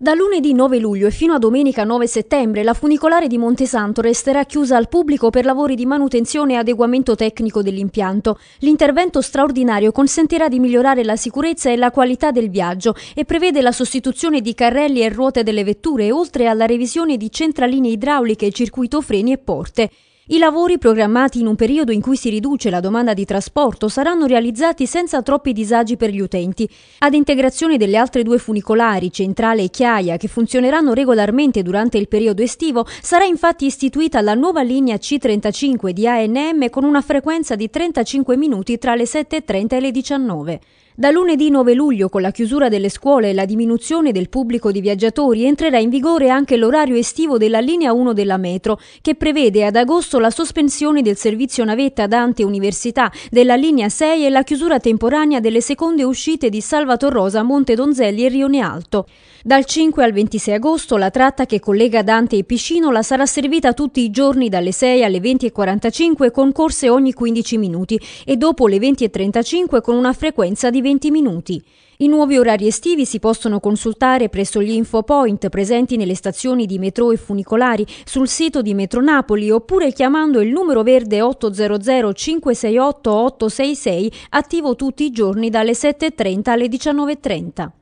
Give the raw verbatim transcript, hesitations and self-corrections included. Da lunedì nove luglio e fino a domenica nove settembre la funicolare di Montesanto resterà chiusa al pubblico per lavori di manutenzione e adeguamento tecnico dell'impianto. L'intervento straordinario consentirà di migliorare la sicurezza e la qualità del viaggio e prevede la sostituzione di carrelli e ruote delle vetture, oltre alla revisione di centraline idrauliche, circuito freni e porte. I lavori, programmati in un periodo in cui si riduce la domanda di trasporto, saranno realizzati senza troppi disagi per gli utenti. Ad integrazione delle altre due funicolari, Centrale e Chiaia, che funzioneranno regolarmente durante il periodo estivo, sarà infatti istituita la nuova linea C trentacinque di A N M con una frequenza di trentacinque minuti tra le sette e trenta e le diciannove. Da lunedì nove luglio, con la chiusura delle scuole e la diminuzione del pubblico di viaggiatori, entrerà in vigore anche l'orario estivo della linea uno della metro, che prevede ad agosto la sospensione del servizio navetta Dante Università, della linea sei e la chiusura temporanea delle seconde uscite di Salvator Rosa, Monte Donzelli e Rione Alto. Dal cinque al ventisei agosto la tratta che collega Dante e Piscinola sarà servita tutti i giorni dalle sei alle venti e quarantacinque con corse ogni quindici minuti e dopo le venti e trentacinque con una frequenza di venti minuti. I nuovi orari estivi si possono consultare presso gli infopoint presenti nelle stazioni di metro e funicolari, sul sito di Metronapoli oppure chiamando il numero verde ottocento cinquecentosessantotto ottocentosettantasei attivo tutti i giorni dalle sette e trenta alle diciannove e trenta.